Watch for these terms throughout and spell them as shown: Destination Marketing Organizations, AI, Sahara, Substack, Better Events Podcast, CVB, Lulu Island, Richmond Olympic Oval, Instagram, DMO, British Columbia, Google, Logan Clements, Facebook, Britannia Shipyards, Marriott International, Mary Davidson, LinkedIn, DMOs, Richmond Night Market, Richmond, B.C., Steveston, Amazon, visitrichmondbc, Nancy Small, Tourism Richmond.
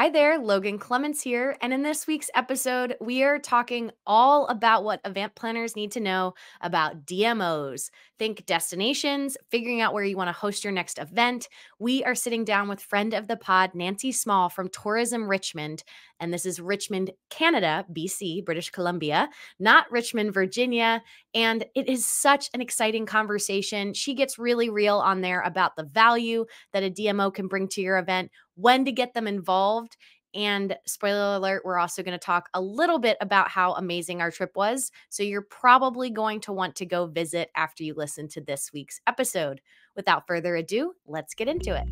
Hi there, Logan Clements here. And in this week's episode, we are talking all about what event planners need to know about DMOs. Think destinations, figuring out where you want to host your next event. We are sitting down with friend of the pod, Nancy Small from Tourism Richmond. And this is Richmond, Canada, B.C., British Columbia, not Richmond, Virginia. And it is such an exciting conversation. She gets really real on there about the value that a DMO can bring to your event, when to get them involved. And spoiler alert, we're also going to talk a little bit about how amazing our trip was. So you're probably going to want to go visit after you listen to this week's episode. Without further ado, let's get into it.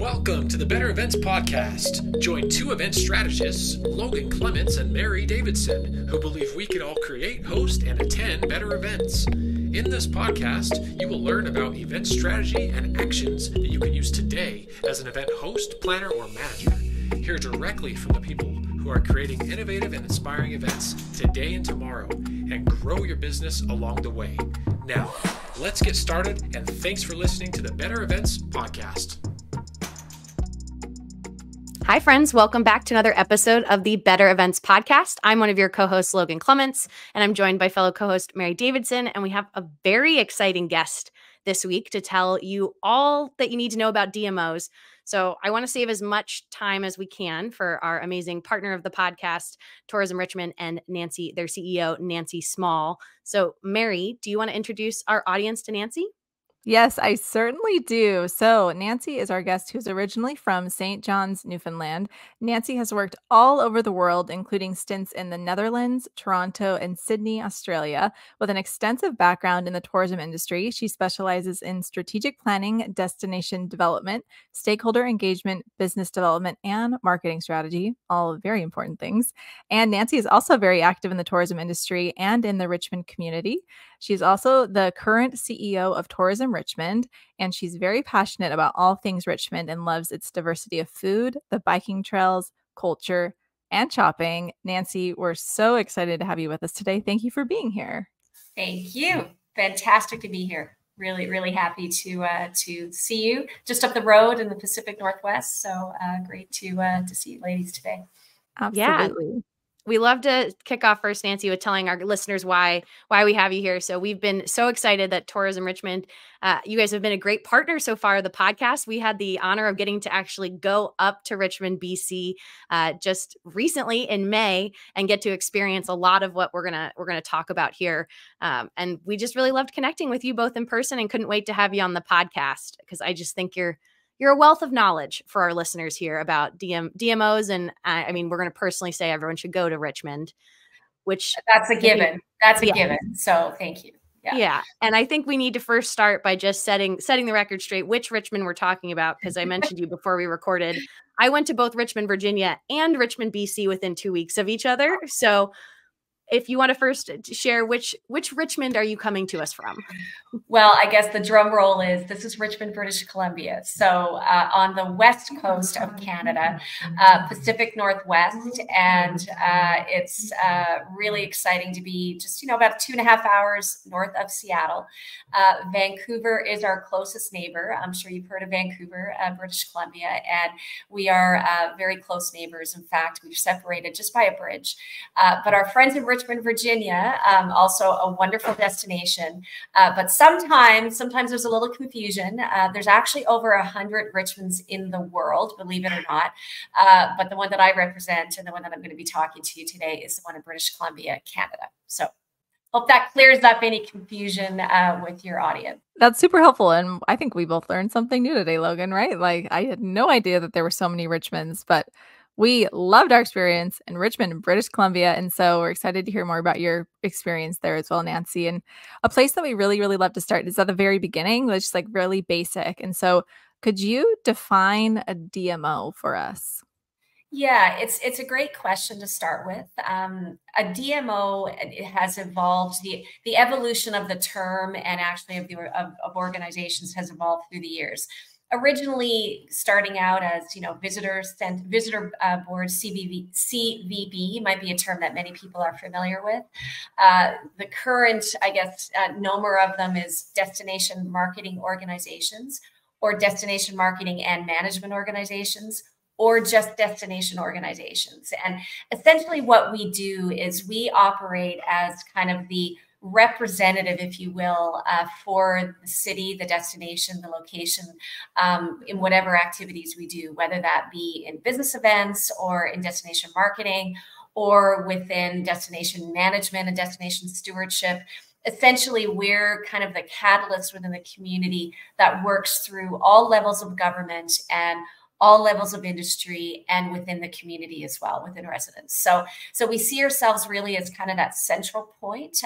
Welcome to the Better Events Podcast. Join two event strategists, Logan Clements and Mary Davidson, who believe we can all create, host, and attend better events. In this podcast, you will learn about event strategy and actions that you can use today as an event host, planner, or manager. Hear directly from the people who are creating innovative and inspiring events today and tomorrow, and grow your business along the way. Now, let's get started, and thanks for listening to the Better Events Podcast. Hi, friends. Welcome back to another episode of the Better Events Podcast. I'm one of your co-hosts, Logan Clements, and I'm joined by fellow co-host Mary Davidson, and we have a very exciting guest this week to tell you all that you need to know about DMOs. So I want to save as much time as we can for our amazing partner of the podcast, Tourism Richmond, and Nancy, their CEO, Nancy Small. So Mary, do you want to introduce our audience to Nancy? Yes, I certainly do. So Nancy is our guest who's originally from St. John's, Newfoundland. Nancy has worked all over the world, including stints in the Netherlands, Toronto, and Sydney, Australia. With an extensive background in the tourism industry, she specializes in strategic planning, destination development, stakeholder engagement, business development, and marketing strategy, all very important things. And Nancy is also very active in the tourism industry and in the Richmond community. She's also the current CEO of Tourism Richmond, and she's very passionate about all things Richmond and loves its diversity of food, the biking trails, culture, and shopping. Nancy, we're so excited to have you with us today. Thank you for being here. Thank you. Fantastic to be here. Really, really happy to see you just up the road in the Pacific Northwest. So great to see you ladies today. Absolutely. Yeah. We love to kick off first, Nancy, with telling our listeners why we have you here. So we've been so excited that Tourism Richmond, you guys have been a great partner so far of the podcast. We had the honor of getting to actually go up to Richmond, BC, just recently in May, and get to experience a lot of what we're gonna talk about here. And we just really loved connecting with you both in person, and couldn't wait to have you on the podcast because I just think you're a wealth of knowledge for our listeners here about DMOs. And I mean, we're going to personally say everyone should go to Richmond, which that's a given. That's a given. So thank you. Yeah. Yeah. And I think we need to first start by just setting the record straight, which Richmond we're talking about, because I mentioned you before we recorded, I went to both Richmond, Virginia and Richmond, BC within 2 weeks of each other. So if you want to first share which Richmond are you coming to us from? Well, I guess the drum roll is this is Richmond, British Columbia. So on the west coast of Canada, Pacific Northwest, and it's really exciting to be just, about 2.5 hours north of Seattle. Vancouver is our closest neighbor. I'm sure you've heard of Vancouver, British Columbia, and we are very close neighbors. In fact, we've separated just by a bridge, but our friends in Richmond, Virginia, also a wonderful destination. But sometimes there's a little confusion. There's actually over 100 Richmonds in the world, believe it or not. But the one that I represent and the one that I'm going to be talking to you today is the one in British Columbia, Canada. So hope that clears up any confusion with your audience. That's super helpful. And I think we both learned something new today, Logan, right? Like I had no idea that there were so many Richmonds, but we loved our experience in Richmond, British Columbia. And so we're excited to hear more about your experience there as well, Nancy. And a place that we really, really love to start is at the very beginning, which is like really basic. And so could you define a DMO for us? Yeah, it's a great question to start with. A DMO has evolved. The evolution of the term and actually of organizations has evolved through the years. Originally starting out as, visitor board, CVB might be a term that many people are familiar with. The current, I guess, nomer of them is destination marketing organizations, or destination marketing and management organizations, or just destination organizations. And essentially what we do is we operate as kind of the representative, if you will, for the city, the destination, the location, in whatever activities we do, whether that be in business events or in destination marketing or within destination management and destination stewardship. Essentially, we're kind of the catalyst within the community that works through all levels of government and all levels of industry and within the community as well, within residents. So we see ourselves really as kind of that central point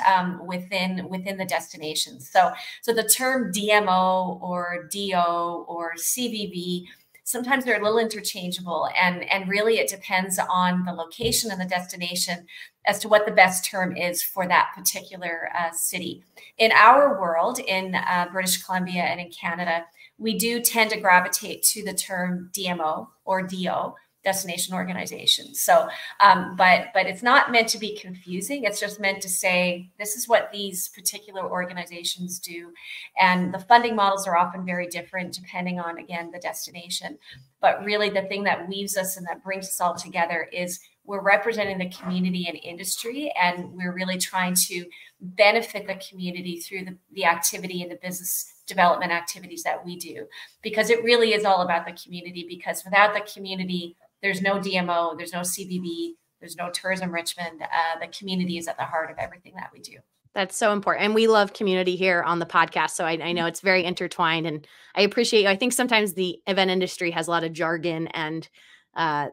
within the destination. So the term DMO or DO or CVV, sometimes they're a little interchangeable, and really it depends on the location and the destination as to what the best term is for that particular city. In our world, in British Columbia and in Canada, we do tend to gravitate to the term DMO or DO, destination organization. So, but it's not meant to be confusing. It's just meant to say, this is what these particular organizations do. And the funding models are often very different depending on, again, the destination. But really the thing that weaves us and that brings us all together is we're representing the community and industry, and we're really trying to benefit the community through the activity and the business development activities that we do, because it really is all about the community. Because without the community, there's no DMO, there's no CVB, there's no Tourism Richmond. The community is at the heart of everything that we do. That's so important. And we love community here on the podcast. So I know it's very intertwined, and I appreciate you. I think sometimes the event industry has a lot of jargon and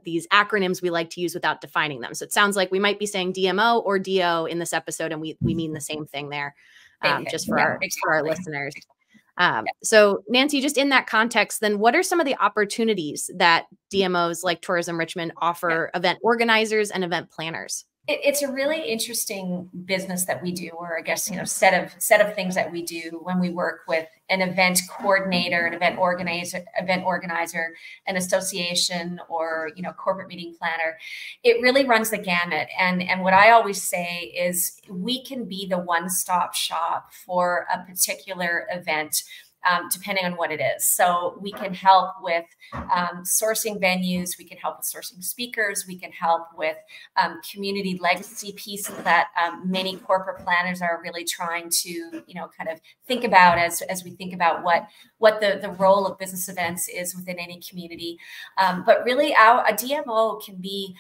these acronyms we like to use without defining them. So it sounds like we might be saying DMO or DO in this episode, and we mean the same thing there, just for, for our listeners. So Nancy, just in that context, then what are some of the opportunities that DMOs like Tourism Richmond offer event organizers and event planners? It's a really interesting business that we do, or I guess, you know, set of things that we do when we work with an event coordinator, an event organizer, an association, or, you know, corporate meeting planner. It really runs the gamut. And what I always say is we can be the one-stop shop for a particular event, depending on what it is. So we can help with sourcing venues, we can help with sourcing speakers, we can help with community legacy pieces that many corporate planners are really trying to, you know, kind of think about as we think about what the role of business events is within any community. But really a DMO can be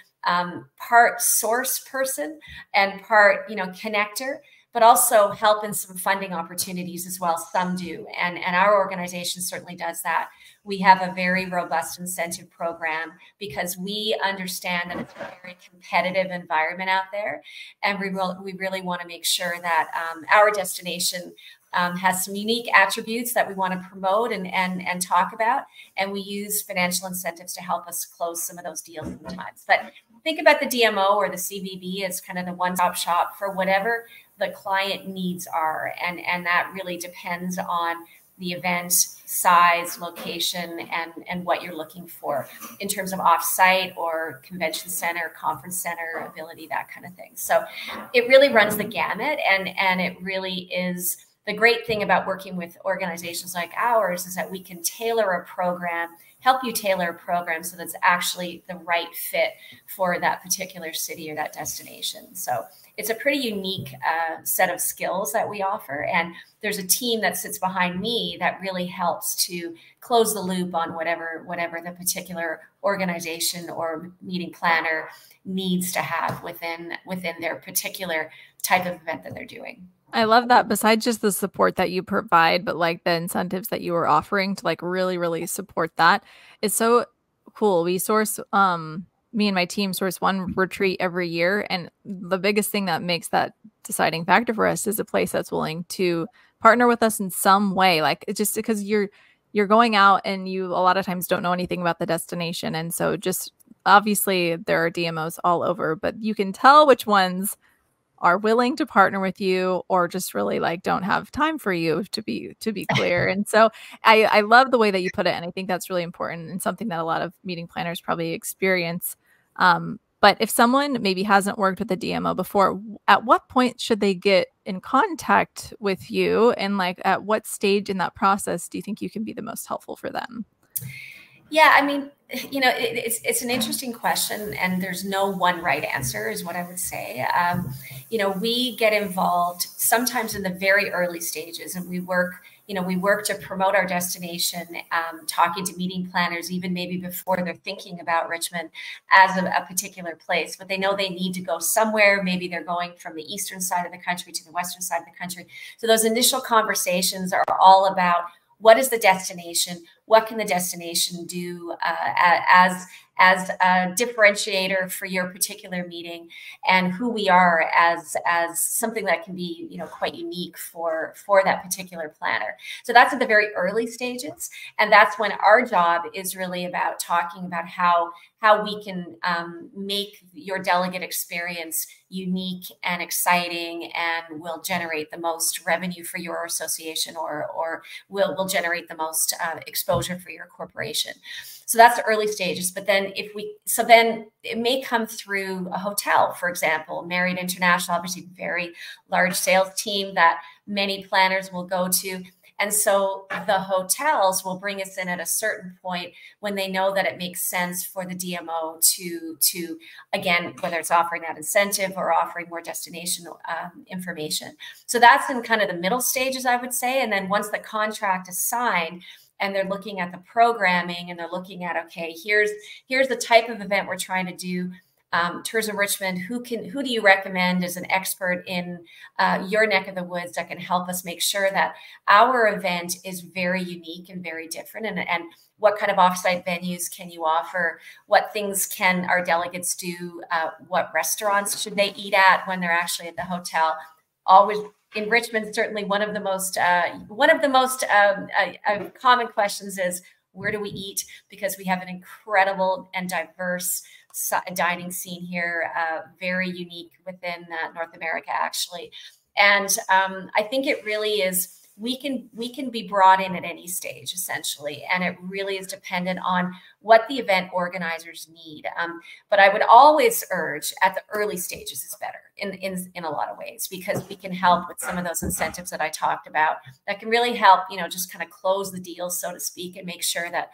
part source person and part, you know, connector, but also help in some funding opportunities as well. Some do, and our organization certainly does that. We have a very robust incentive program because we understand that it's a very competitive environment out there. And we really wanna make sure that our destination has some unique attributes that we want to promote and talk about. And we use financial incentives to help us close some of those deals sometimes. But think about the DMO or the CVB as kind of the one-stop shop for whatever the client needs are. And that really depends on the event, size, location, and what you're looking for in terms of offsite or convention center, conference center ability, that kind of thing. So it really runs the gamut, and it really is. The great thing about working with organizations like ours is that we can tailor a program, help you tailor a program so that's actually the right fit for that particular city or that destination. So it's a pretty unique set of skills that we offer. And there's a team that sits behind me that really helps to close the loop on whatever the particular organization or meeting planner needs to have within their particular type of event that they're doing. I love that. Besides just the support that you provide, but like the incentives that you are offering to like really, really support that. It's so cool. We source, me and my team source one retreat every year. And the biggest thing that makes that deciding factor for us is a place that's willing to partner with us in some way. Like it's just because you're going out and you a lot of times don't know anything about the destination. And so just obviously there are DMOs all over, but you can tell which ones are willing to partner with you or just really like don't have time for you, to be clear. And so I love the way that you put it. And I think that's really important and something that a lot of meeting planners probably experience. But if someone maybe hasn't worked with a DMO before, at what point should they get in contact with you? And like at what stage in that process do you think you can be the most helpful for them? Yeah, I mean, you know, it's an interesting question, and there's no one right answer is what I would say. You know, we get involved sometimes in the very early stages, and we work, you know, we work to promote our destination, talking to meeting planners, even maybe before they're thinking about Richmond as a particular place, but they know they need to go somewhere. Maybe they're going from the eastern side of the country to the western side of the country. So those initial conversations are all about, what is the destination? What can the destination do as a differentiator for your particular meeting, and who we are as something that can be, you know, quite unique for that particular planner. So that's at the very early stages, and that's when our job is really about talking about how we can make your delegate experience unique and exciting, and will generate the most revenue for your association, or will generate the most exposure for your corporation. So that's the early stages. But then so then it may come through a hotel, for example. Marriott International, obviously very large sales team that many planners will go to. And so the hotels will bring us in at a certain point when they know that it makes sense for the DMO to again, whether it's offering that incentive or offering more destination information. So that's in kind of the middle stages, I would say. And then once the contract is signed, and they're looking at the programming, and they're looking at, okay, here's the type of event we're trying to do. Tourism Richmond, who do you recommend as an expert in your neck of the woods that can help us make sure that our event is very unique and very different? And what kind of offsite venues can you offer? What things can our delegates do? What restaurants should they eat at when they're actually at the hotel? Always. In Richmond, certainly one of the most common questions is, where do we eat? Because we have an incredible and diverse dining scene here, very unique within North America, actually. And I think it really is, we can be brought in at any stage, essentially. And it really is dependent on what the event organizers need. But I would always urge at the early stages is better in a lot of ways, because we can help with some of those incentives that I talked about that can really help, you know, just kind of close the deal, so to speak, and make sure that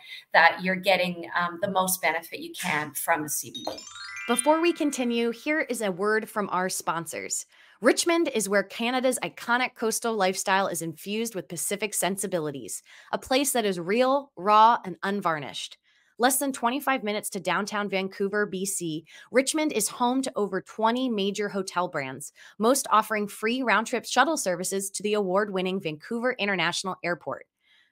you're getting the most benefit you can from the CBD. Before we continue, here is a word from our sponsors. Richmond is where Canada's iconic coastal lifestyle is infused with Pacific sensibilities, a place that is real, raw, and unvarnished. Less than 25 minutes to downtown Vancouver, B.C., Richmond is home to over 20 major hotel brands, most offering free round-trip shuttle services to the award-winning Vancouver International Airport.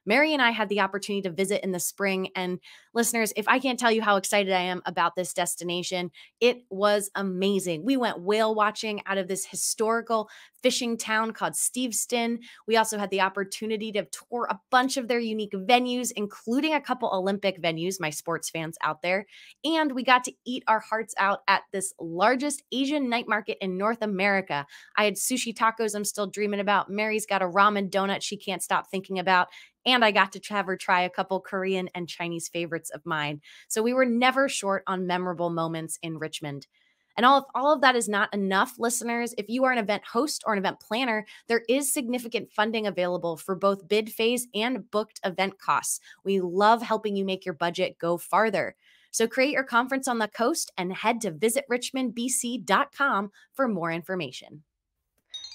Mary and I had the opportunity to visit in the spring, and listeners, if I can't tell you how excited I am about this destination, it was amazing. We went whale watching out of this historical fishing town called Steveston. We also had the opportunity to tour a bunch of their unique venues, including a couple Olympic venues, my sports fans out there. And we got to eat our hearts out at this largest Asian night market in North America. I had sushi tacos I'm still dreaming about. Mary's got a ramen donut she can't stop thinking about. And I got to have her try a couple Korean and Chinese favorites of mine. So we were never short on memorable moments in Richmond. And all of that is not enough, listeners. If you are an event host or an event planner, there is significant funding available for both bid phase and booked event costs. We love helping you make your budget go farther. So create your conference on the coast and head to visitrichmondbc.com for more information.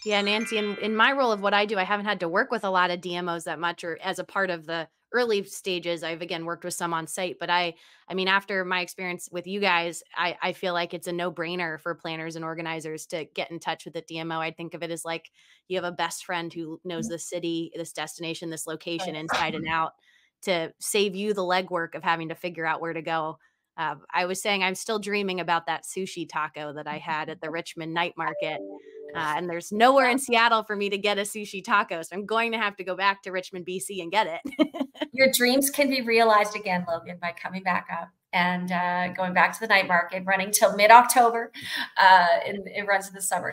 Yeah, Nancy, in my role of what I do, I haven't had to work with a lot of DMOs that much, or as a part of the early stages. I've, again, worked with some on site, but I mean, after my experience with you guys, I feel like it's a no-brainer for planners and organizers to get in touch with the DMO. I think of it as like you have a best friend who knows this city, this destination, this location inside and out, to save you the legwork of having to figure out where to go. I was saying I'm still dreaming about that sushi taco that I had at the Richmond Night Market. And there's nowhere in Seattle for me to get a sushi taco. So I'm going to have to go back to Richmond, BC and get it. Your dreams can be realized again, Logan, by coming back up and going back to the night market, running till mid-October, and it runs in the summer.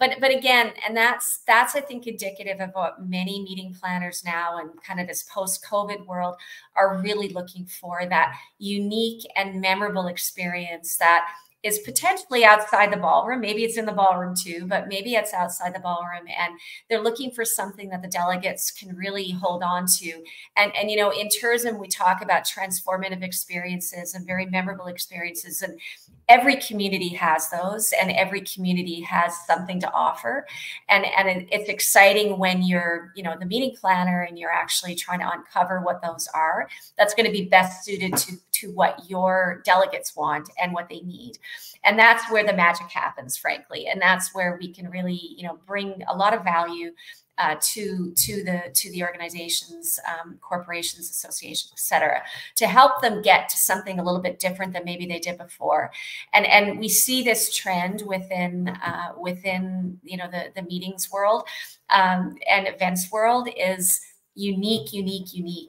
But again, and that's I think indicative of what many meeting planners now and kind of this post-COVID world are really looking for, that unique and memorable experience that is potentially outside the ballroom. Maybe it's in the ballroom too, but maybe it's outside the ballroom, and they're looking for something that the delegates can really hold on to. And you know, in tourism, we talk about transformative experiences and very memorable experiences, and every community has those, and every community has something to offer. And it's exciting when you're, you know, the meeting planner and you're actually trying to uncover what those are. That's going to be best suited to what your delegates want and what they need. And that's where the magic happens, frankly. And that's where we can really, you know, bring a lot of value to the organizations, corporations, associations, et cetera, to help them get to something a little bit different than maybe they did before. And we see this trend within, within, you know, the meetings world, and events world is unique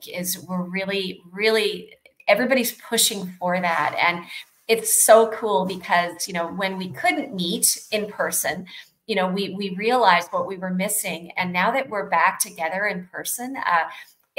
is we're really, really, everybody's pushing for that. And it's so cool because, you know, when we couldn't meet in person, you know, we realized what we were missing. And now that we're back together in person,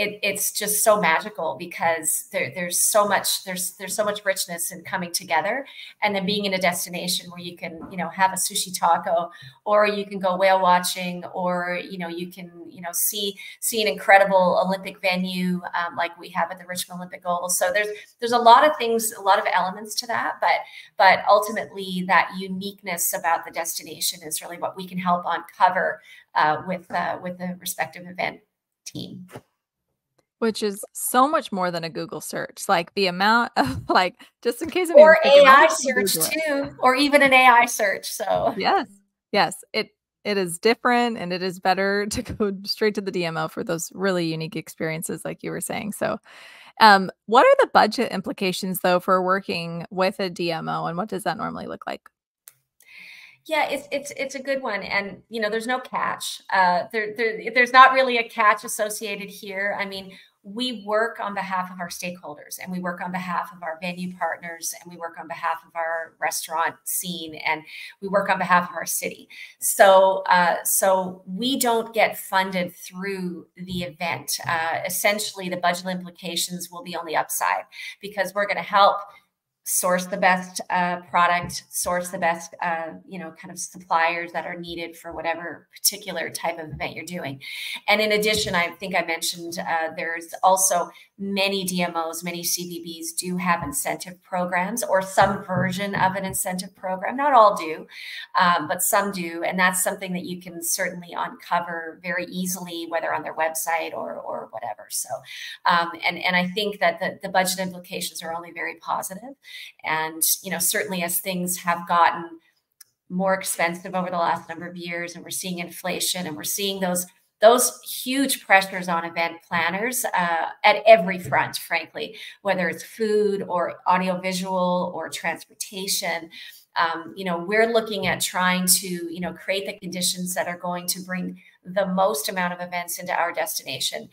it's just so magical because there's so much, there's so much richness in coming together, and then being in a destination where you can, you know, have a sushi taco, or you can go whale watching, or, you know, you can, you know, see an incredible Olympic venue, like we have at the Richmond Olympic Oval. So there's a lot of things, a lot of elements to that, but ultimately that uniqueness about the destination is really what we can help uncover, with the respective event team. Which is so much more than a Google search. Like the amount of, like, just in case of or AI search too, or even an AI search. So yes, yes, it is different, and it is better to go straight to the DMO for those really unique experiences, like you were saying. So, what are the budget implications though for working with a DMO, and what does that normally look like? Yeah, it's a good one. And, you know, there's no catch. There's not really a catch associated here. I mean, we work on behalf of our stakeholders, and we work on behalf of our venue partners, and we work on behalf of our restaurant scene, and we work on behalf of our city. So, so we don't get funded through the event. Essentially, the budget implications will be on the upside, because we're going to help source the best product, source the best, you know, kind of suppliers that are needed for whatever particular type of event you're doing. And in addition, I think I mentioned there's also many DMOs, many CVBs do have incentive programs or some version of an incentive program. Not all do, but some do. And that's something that you can certainly uncover very easily, whether on their website or whatever. So, and I think that the budget implications are only very positive. And, you know, certainly as things have gotten more expensive over the last number of years, and we're seeing inflation, and we're seeing those huge pressures on event planners at every front, frankly, whether it's food or audiovisual or transportation. You know, we're looking at trying to, you know, create the conditions that are going to bring the most amount of events into our destination.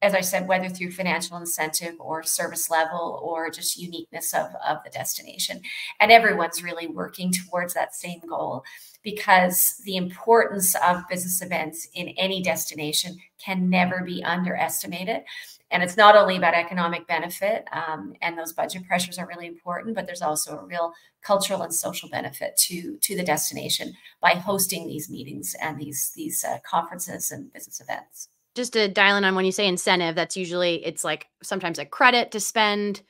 As I said, whether through financial incentive or service level or just uniqueness of the destination. And everyone's really working towards that same goal, because the importance of business events in any destination can never be underestimated. And it's not only about economic benefit, and those budget pressures are really important, but there's also a real cultural and social benefit to the destination by hosting these meetings and these conferences and business events. Just to dial in on when you say incentive, that's usually, it's like sometimes a credit to spend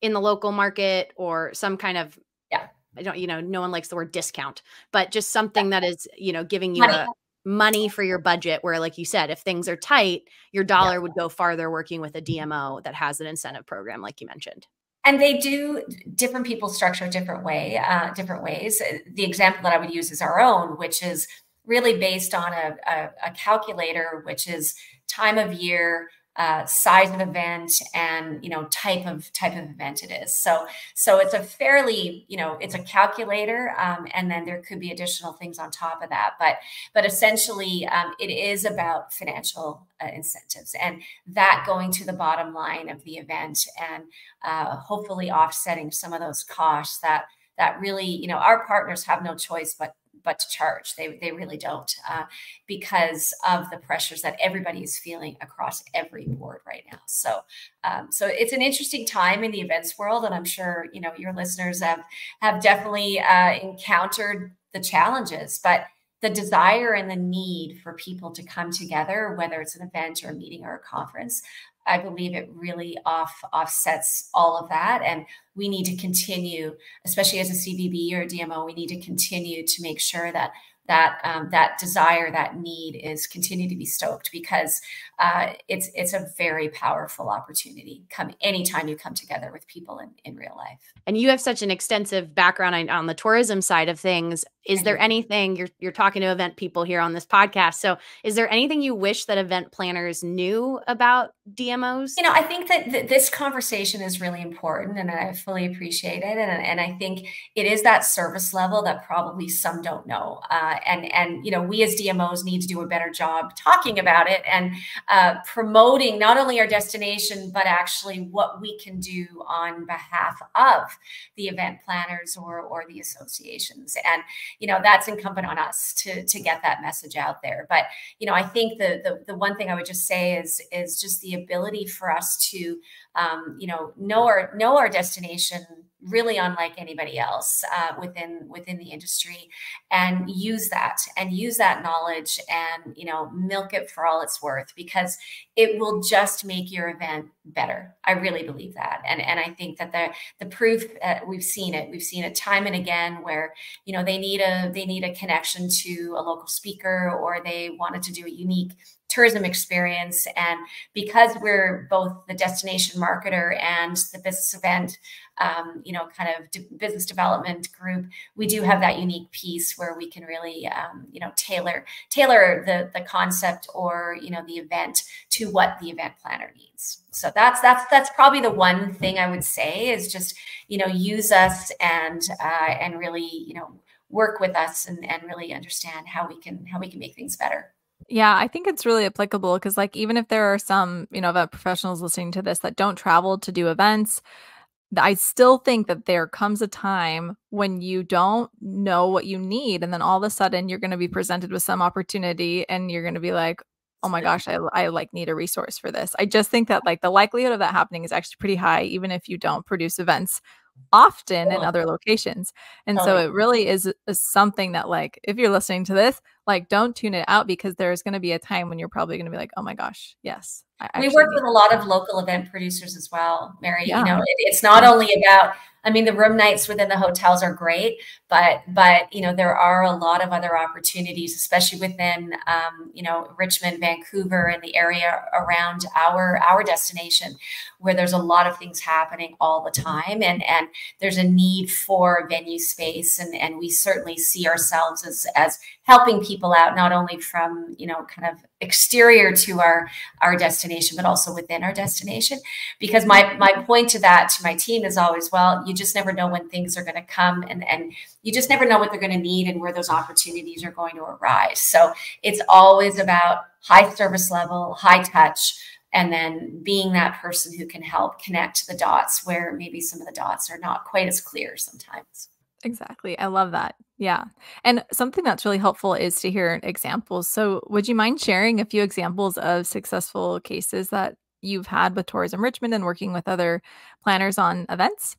in the local market, or some kind of, yeah, I don't, you know, no one likes the word discount, but just something that is, you know, giving you money for your budget, where, like you said, if things are tight, your dollar would go farther working with a DMO that has an incentive program, like you mentioned. And they do, different people structure different ways. The example that I would use is our own, which is really based on a calculator, which is time of year, size of event, and, you know, type of event it is. So it's a fairly, you know, it's a calculator, and then there could be additional things on top of that. But essentially, it is about financial incentives, and that going to the bottom line of the event, and hopefully offsetting some of those costs that really, you know, our partners have no choice but but to charge. They really don't, because of the pressures that everybody is feeling across every board right now. So so it's an interesting time in the events world, and I'm sure your listeners have definitely encountered the challenges, but the desire and the need for people to come together, whether it's an event or a meeting or a conference, I believe it really offsets all of that. And we need to continue, especially as a CVB or a DMO, we need to continue to make sure that that desire, that need is continued to be stoked, because it's a very powerful opportunity anytime you come together with people in real life. And you have such an extensive background on the tourism side of things. Is there anything, you're talking to event people here on this podcast, so is there anything you wish that event planners knew about DMOs? I think that this conversation is really important, and I fully appreciate it. And I think it is that service level that probably some don't know. And we as DMOs need to do a better job talking about it and promoting not only our destination, but actually what we can do on behalf of the event planners or the associations. And that's incumbent on us to get that message out there. But I think the one thing I would just say is just the ability for us to know our destination really unlike anybody else within the industry, and use that knowledge and milk it for all it's worth, because it will just make your event better. I really believe that, and I think that the proof, we've seen it time and again, where they need a connection to a local speaker, or they wanted to do a unique tourism experience, and because we're both the destination marketer and the business event, kind of business development group, we do have that unique piece where we can really, tailor the concept or the event to what the event planner needs. So that's probably the one thing I would say is just use us and really work with us and really understand how we can make things better. Yeah, I think it's really applicable, because like, even if there are some, event professionals listening to this that don't travel to do events, I still think that there comes a time when you don't know what you need. And then all of a sudden you're going to be presented with some opportunity and you're going to be like, oh my gosh, I like need a resource for this. I just think that like the likelihood of that happening is actually pretty high, even if you don't produce events often in other locations. And so it really is something that like, if you're listening to this, like don't tune it out, because there's going to be a time when you're probably going to be like, oh my gosh, yes. We work with a lot of local event producers as well, Mary. Yeah. It's not only about, the room nights within the hotels are great, but there are a lot of other opportunities, especially within, Richmond, Vancouver, and the area around our destination, where there's a lot of things happening all the time, and there's a need for venue space, and we certainly see ourselves as helping people out, not only from, kind of exterior to our destination, but also within our destination. Because my point to that, to my team is always, well, you just never know when things are going to come, and you just never know what they're going to need and where those opportunities are going to arise. So it's always about high service level, high touch, and then being that person who can help connect the dots where maybe some of the dots are not quite as clear sometimes. Exactly. I love that. Yeah. And something that's really helpful is to hear examples. So would you mind sharing a few examples of successful cases that you've had with Tourism Richmond and working with other planners on events?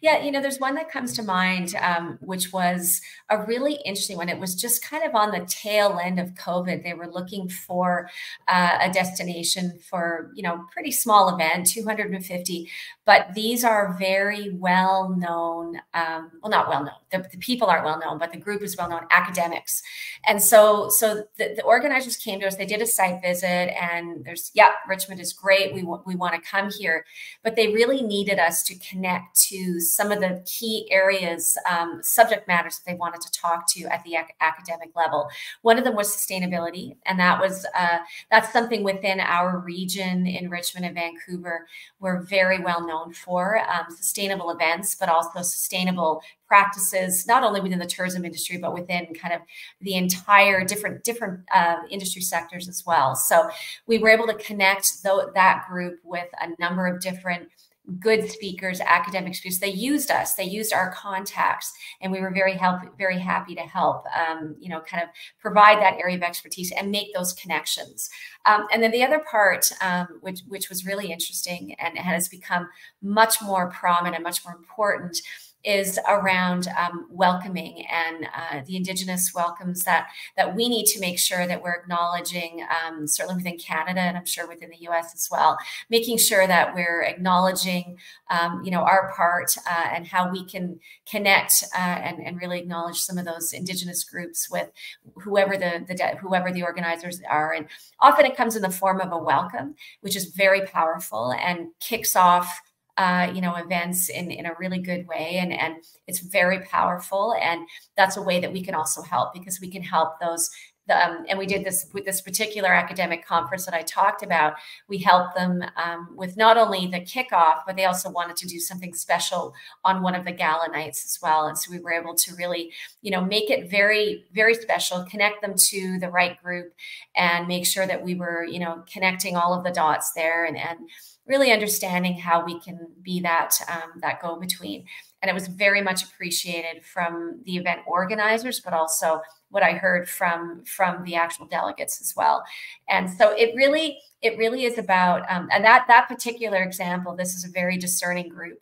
Yeah, there's one that comes to mind, which was a really interesting one. It was just kind of on the tail end of COVID. They were looking for a destination for, pretty small event, 250. But these are very well-known, well, not well-known. The people aren't well-known, but the group is well-known, academics. And so the organizers came to us. They did a site visit, and Richmond is great. We want to come here. But they really needed us to connect to some of the key areas, subject matters that they wanted to talk to at the academic level. One of them was sustainability, and that's something within our region in Richmond and Vancouver we're very well known for, sustainable events, but also sustainable practices, not only within the tourism industry, but within kind of the entire different industry sectors as well. So we were able to connect that group with a number of different good speakers, academic speakers. They used us, they used our contacts, and we were very happy to help, you know, kind of provide that area of expertise and make those connections. And then the other part, which was really interesting and has become much more prominent and much more important, is around welcoming and the Indigenous welcomes that we need to make sure that we're acknowledging, certainly within Canada and I'm sure within the US as well, making sure that we're acknowledging, you know, our part and how we can connect and really acknowledge some of those Indigenous groups with whoever the organizers are. And often it comes in the form of a welcome, which is very powerful and kicks off you know, events in a really good way. And it's very powerful. And that's a way that we can also help, because we can help those, and we did this with this particular academic conference that I talked about. We helped them with not only the kickoff, but they also wanted to do something special on one of the gala nights as well. And so we were able to really, you know, make it very, very special, connect them to the right group and make sure that we were, you know, connecting all of the dots there and really understanding how we can be that that go-between. And it was very much appreciated from the event organizers, but also what I heard from the actual delegates as well. And so it really is about, and that particular example, this is a very discerning group.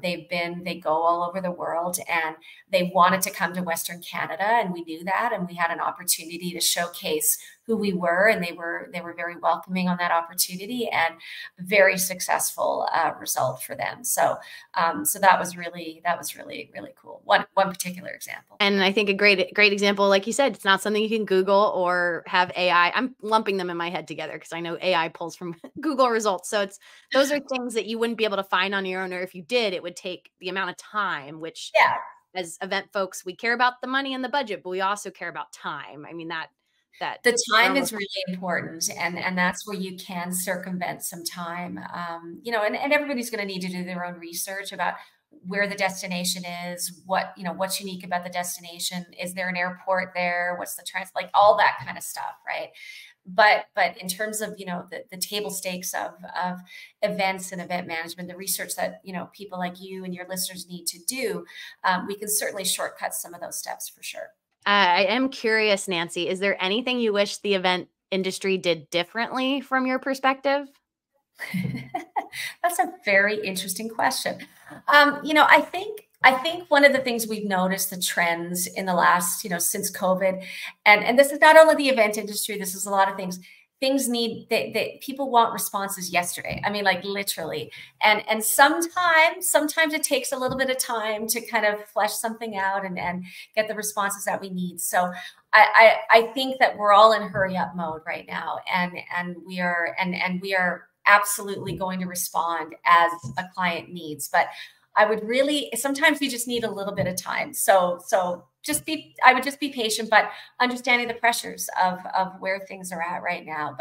They go all over the world, and they wanted to come to Western Canada, and we knew that, and we had an opportunity to showcase who we were, and they were very welcoming on that opportunity, and very successful result for them. So, so that was really cool. One particular example, and I think a great example, like you said, it's not something you can Google or have AI. I'm lumping them in my head together because I know AI pulls from Google results. So those are things that you wouldn't be able to find on your own, or if you did, it would take the amount of time. Which, yeah, as event folks, we care about the money and the budget, but we also care about time. I mean that the time is really important, and that's where you can circumvent some time, you know, and everybody's going to need to do their own research about where the destination is, what's unique about the destination. Is there an airport there? What's the like all that kind of stuff, right? But in terms of, you know, the table stakes of events and event management, the research that, you know, people like you and your listeners need to do, we can certainly shortcut some of those steps for sure. I am curious, Nancy, is there anything you wish the event industry did differently from your perspective? That's a very interesting question. You know, I think one of the things we've noticed, the trends in the last, you know, since COVID, and this is not only the event industry, this is a lot of things. Things need that people want responses yesterday. I mean, like literally. And sometimes it takes a little bit of time to kind of flesh something out and get the responses that we need. So I think that we're all in hurry up mode right now. And we are absolutely going to respond as a client needs. But I would really, sometimes we just need a little bit of time. So I would just be patient, but understanding the pressures of where things are at right now.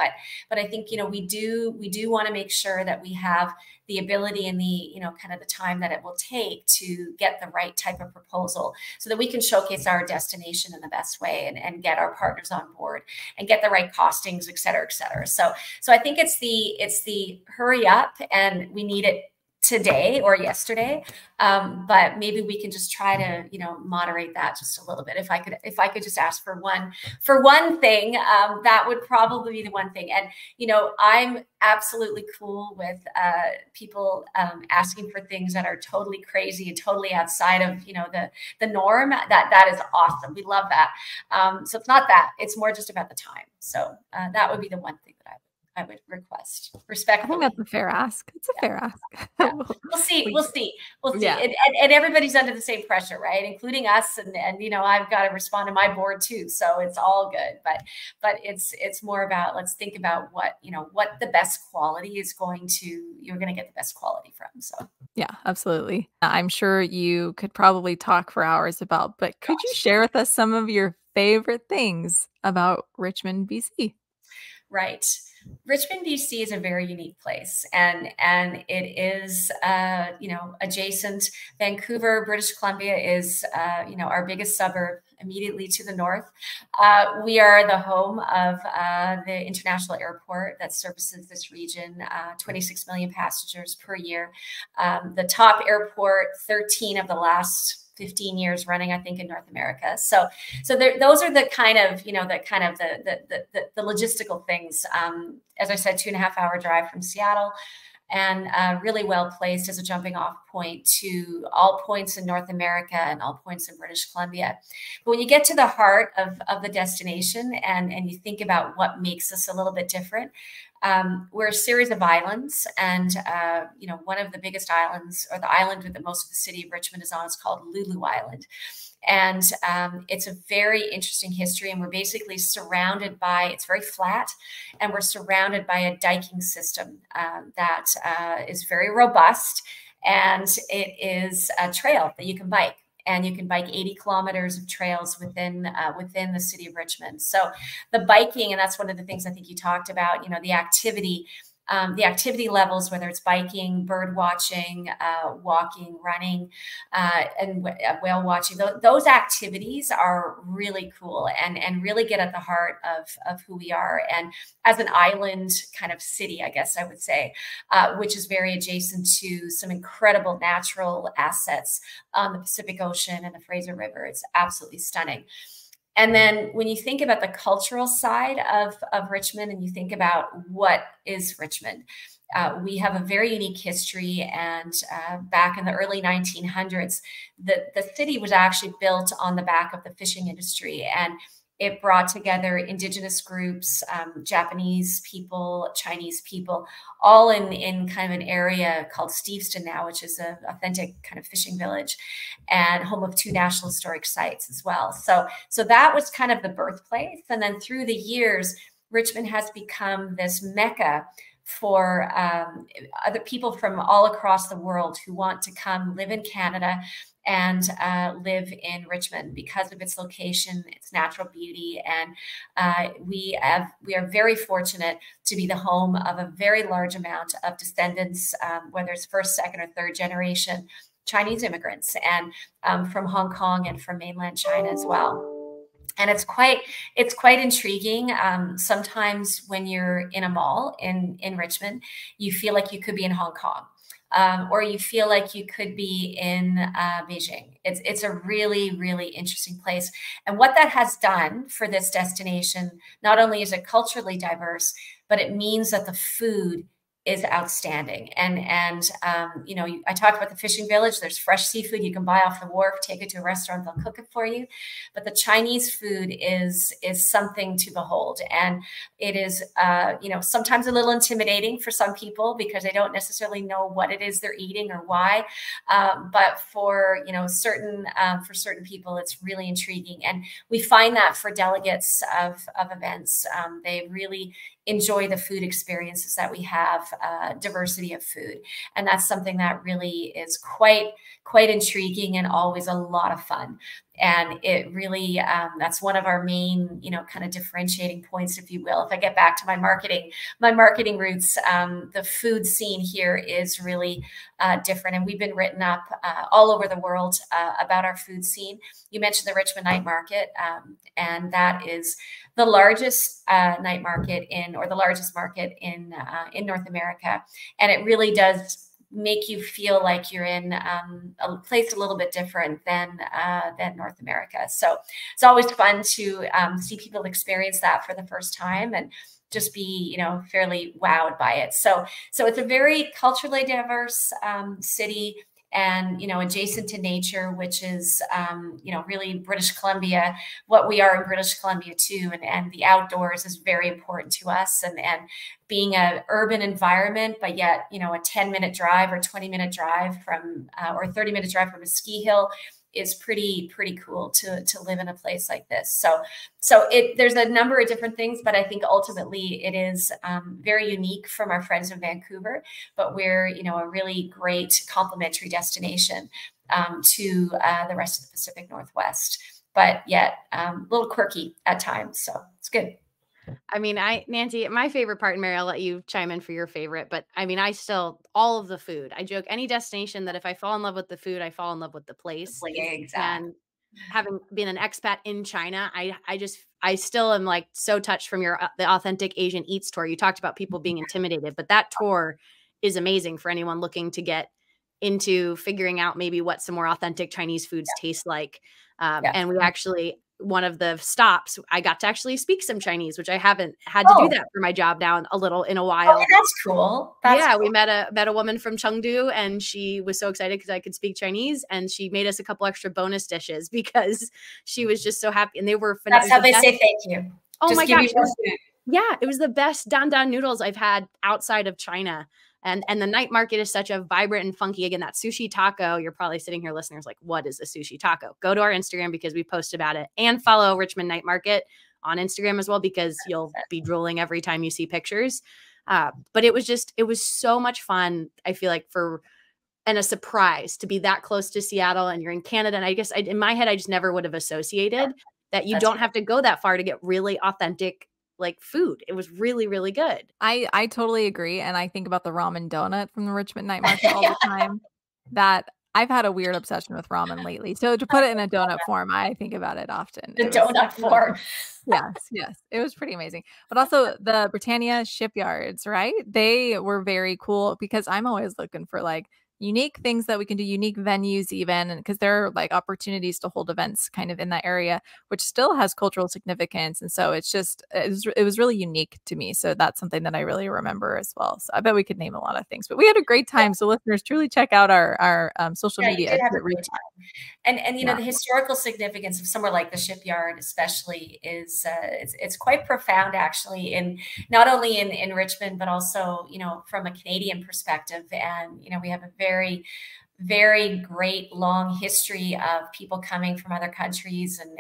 But I think, you know, we do want to make sure that we have the ability and the, you know, kind of the time that it will take to get the right type of proposal so that we can showcase our destination in the best way and get our partners on board and get the right costings, et cetera, et cetera. So I think it's the hurry up, and we need it today or yesterday, but maybe we can just try to, you know, moderate that just a little bit. If I could just ask for one thing, that would probably be the one thing. And you know, I'm absolutely cool with people asking for things that are totally crazy and totally outside of, you know, the norm. That is awesome. We love that. So it's not that. It's more just about the time. So that would be the one thing that I would request respectfully. I think that's a fair ask. It's a fair ask. Yeah. We'll see. Yeah. And everybody's under the same pressure, right? Including us. And, you know, I've got to respond to my board too. So it's all good, but it's more about, let's think about what, you know, what the best quality is you're going to get the best quality from. So. Yeah, absolutely. I'm sure you could probably talk for hours about, but could you share with us some of your favorite things about Richmond, BC? Right. Richmond, B.C. is a very unique place, and it is, you know, adjacent. Vancouver, British Columbia is, you know, our biggest suburb. immediately to the north. We are the home of the international airport that services this region, 26 million passengers per year. The top airport, 13 of the last 15 years running, I think, in North America. So there, those are the kind of, the logistical things. As I said, 2.5-hour drive from Seattle, and really well placed as a jumping off point to all points in North America and all points in British Columbia. But when you get to the heart of the destination and you think about what makes us a little bit different, we're a series of islands, and one of the biggest islands, or the island that most of the city of Richmond is on, is called Lulu Island. And it's a very interesting history, and we're basically surrounded by, it's very flat, and we're surrounded by a diking system that is very robust, and it is a trail that you can bike. And you can bike 80 kilometers of trails within within the city of Richmond. So the biking, and that's one of the things I think you talked about, the activity levels, whether it's biking, bird watching, walking, running, and whale watching. Those activities are really cool and really get at the heart of who we are. And as an island kind of city, I guess I would say, which is very adjacent to some incredible natural assets on the Pacific Ocean and the Fraser River. It's absolutely stunning. And then when you think about the cultural side of Richmond, and you think about what is Richmond, we have a very unique history. And back in the early 1900s, the city was actually built on the back of the fishing industry. And it brought together indigenous groups, Japanese people, Chinese people, all in kind of an area called Steveston now, which is an authentic kind of fishing village and home of 2 national historic sites as well. So that was kind of the birthplace. And then through the years, Richmond has become this mecca for other people from all across the world who want to come live in Canada and live in Richmond because of its location, its natural beauty. And we are very fortunate to be the home of a very large amount of descendants, whether it's first, second, or third generation Chinese immigrants, and from Hong Kong and from mainland China as well. And it's quite intriguing. Sometimes when you're in a mall in Richmond, you feel like you could be in Hong Kong. Or you feel like you could be in Beijing. It's a really, really interesting place. And what that has done for this destination, not only is it culturally diverse, but it means that the food is outstanding. I talked about the fishing village. There's fresh seafood you can buy off the wharf, take it to a restaurant, they'll cook it for you. But the Chinese food is something to behold. And it is, sometimes a little intimidating for some people because they don't necessarily know what it is they're eating or why. But for certain people, it's really intriguing. And we find that for delegates of events, they really enjoy the food experiences that we have, diversity of food. And that's something that really is quite intriguing and always a lot of fun. And it really, that's one of our main, kind of differentiating points, if you will. If I get back to my marketing roots, the food scene here is really different. And we've been written up all over the world about our food scene. You mentioned the Richmond Night Market, and that is the largest night market in North America. And it really does make you feel like you're in a place a little bit different than North America. So it's always fun to see people experience that for the first time and just be, fairly wowed by it. So it's a very culturally diverse city, and, adjacent to nature, which is, really British Columbia, what we are in British Columbia too. And the outdoors is very important to us, and being an urban environment, but yet, a 10-minute drive or 20-minute drive from, or 30-minute drive from a ski hill is pretty cool to live in a place like this. So there's a number of different things, but I think ultimately it is very unique from our friends in Vancouver, but we're, a really great complementary destination to the rest of the Pacific Northwest, but yet a little quirky at times. So it's good. I mean, Nancy, my favorite part, and Mary, I'll let you chime in for your favorite, but I mean, all of the food, I joke any destination that if I fall in love with the food, I fall in love with the place. Exactly. And having been an expat in China, I still am like so touched from the Authentic Asian Eats tour. You talked about people being intimidated, but that tour is amazing for anyone looking to get into figuring out maybe what some more authentic Chinese foods taste like. And we actually, one of the stops, I got to actually speak some Chinese, which I haven't had to do that for my job now in a while. Oh, that's cool. That's cool. We met a woman from Chengdu, and she was so excited because I could speak Chinese, and she made us a couple extra bonus dishes because she was just so happy. And they were phenomenal. That's how they say thank you. Oh just my gosh. It was the best dandan noodles I've had outside of China. And the night market is such a vibrant and funky, again, that sushi taco, you're probably sitting here, listeners, like, what is a sushi taco? Go to our Instagram because we post about it, and follow Richmond Night Market on Instagram as well, because you'll be drooling every time you see pictures. But it was so much fun. I feel like and a surprise to be that close to Seattle, and you're in Canada. And I guess in my head, I just never would have associated that you don't have to go that far to get really authentic like food. It was really, really good. I totally agree. And I think about the ramen donut from the Richmond Night Market all the time, that I've had a weird obsession with ramen lately. So to put it in a donut form, I think about it often. The donut form. Yes. It was pretty amazing. But also the Britannia Shipyards, right? They were very cool because I'm always looking for like unique things that we can do, unique venues even, because there are like opportunities to hold events kind of in that area, which still has cultural significance. And so it was really unique to me. So that's something that I really remember as well. So I bet we could name a lot of things, but we had a great time. Yeah. So listeners, truly check out our social media. We did have a great time. And you know, the historical significance of somewhere like the shipyard, especially, is it's quite profound, actually, in not only in Richmond, but also, you know, from a Canadian perspective. And, you know, we have a very, very great long history of people coming from other countries, and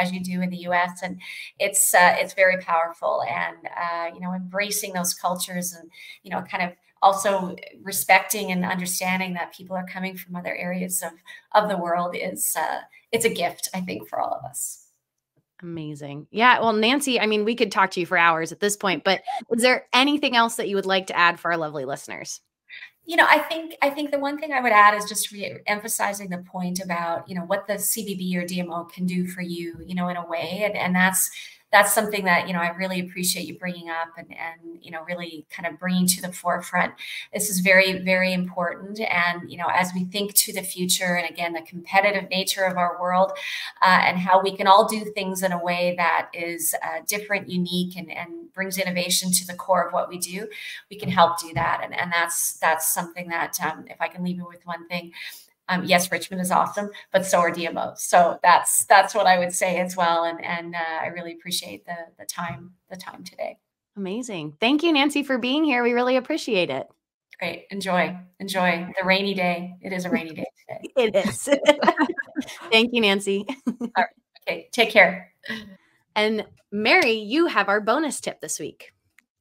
as you do in the U.S., and it's very powerful, and you know, embracing those cultures, and you know, kind of also respecting and understanding that people are coming from other areas of the world is it's a gift, I think, for all of us. Amazing. Yeah. Well, Nancy, I mean, we could talk to you for hours at this point, but is there anything else that you would like to add for our lovely listeners? You know, I think the one thing I would add is just re-emphasizing the point about, you know, what the CBB or DMO can do for you, you know, in a way. And that's something that, you know, I really appreciate you bringing up, and, you know, really kind of bringing to the forefront. This is very, very important. And, you know, as we think to the future, and again, the competitive nature of our world, and how we can all do things in a way that is different, unique, and brings innovation to the core of what we do, we can help do that. And that's something that if I can leave you with one thing, yes, Richmond is awesome, but so are DMOs. So that's what I would say as well. And I really appreciate the time today. Amazing. Thank you, Nancy, for being here. We really appreciate it. Great. Enjoy the rainy day. It is a rainy day today. It is. Thank you, Nancy. All right. Okay. Take care. And Mary, you have our bonus tip this week.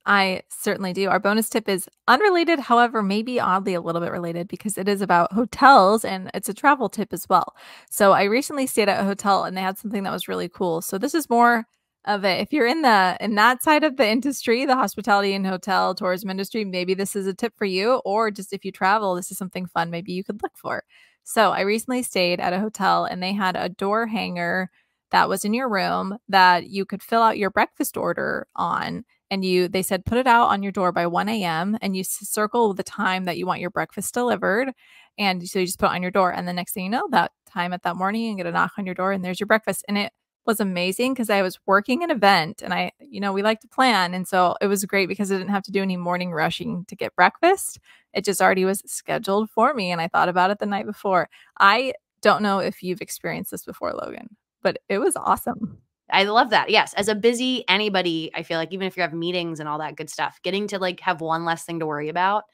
I certainly do. Our bonus tip is unrelated, however, maybe oddly a little bit related, because it is about hotels, and it's a travel tip as well. So I recently stayed at a hotel, and they had something that was really cool. So this is more of it. If you're in that side of the industry, the hospitality and hotel tourism industry, maybe this is a tip for you, or just if you travel, this is something fun maybe you could look for. So I recently stayed at a hotel, and they had a door hanger that was in your room that you could fill out your breakfast order on. And they said, put it out on your door by 1 a.m. and you circle the time that you want your breakfast delivered. And so you just put it on your door. And the next thing you know, that time at that morning, you get a knock on your door and there's your breakfast. And it was amazing because I was working an event, and you know, we like to plan. And so it was great because I didn't have to do any morning rushing to get breakfast. It just already was scheduled for me. And I thought about it the night before. I don't know if you've experienced this before, Logan, but it was awesome. I love that. Yes. As a busy anybody, I feel like even if you have meetings and all that good stuff, getting to like have one less thing to worry about,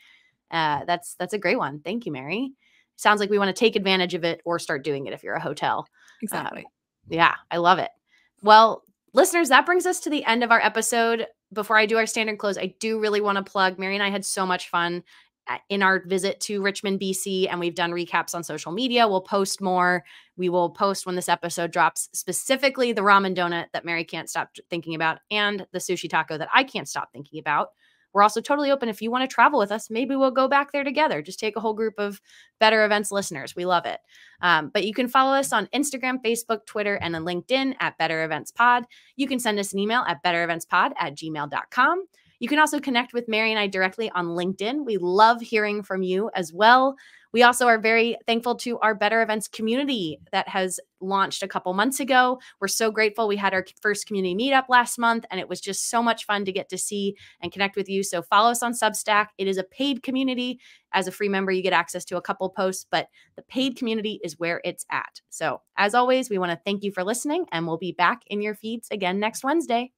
that's a great one. Thank you, Mary. Sounds like we want to take advantage of it or start doing it if you're a hotel. Exactly. Yeah, I love it. Well, listeners, that brings us to the end of our episode. Before I do our standard close, I do really want to plug Mary and I had so much fun in our visit to Richmond, B.C., and we've done recaps on social media. We'll post more. We will post when this episode drops, specifically the ramen donut that Mary can't stop thinking about and the sushi taco that I can't stop thinking about We're also totally open. If you want to travel with us, maybe we'll go back there together. Just take a whole group of Better Events listeners. We love it. But you can follow us on Instagram, Facebook, Twitter, and on LinkedIn at Better Events Pod. You can send us an email at bettereventspod@gmail.com. You can also connect with Mary and I directly on LinkedIn. We love hearing from you as well. We also are very thankful to our Better Events community that has launched a couple months ago. We're so grateful. We had our first community meetup last month, and it was just so much fun to get to see and connect with you. So follow us on Substack. It is a paid community. As a free member, you get access to a couple posts, but the paid community is where it's at. So as always, we want to thank you for listening, and we'll be back in your feeds again next Wednesday.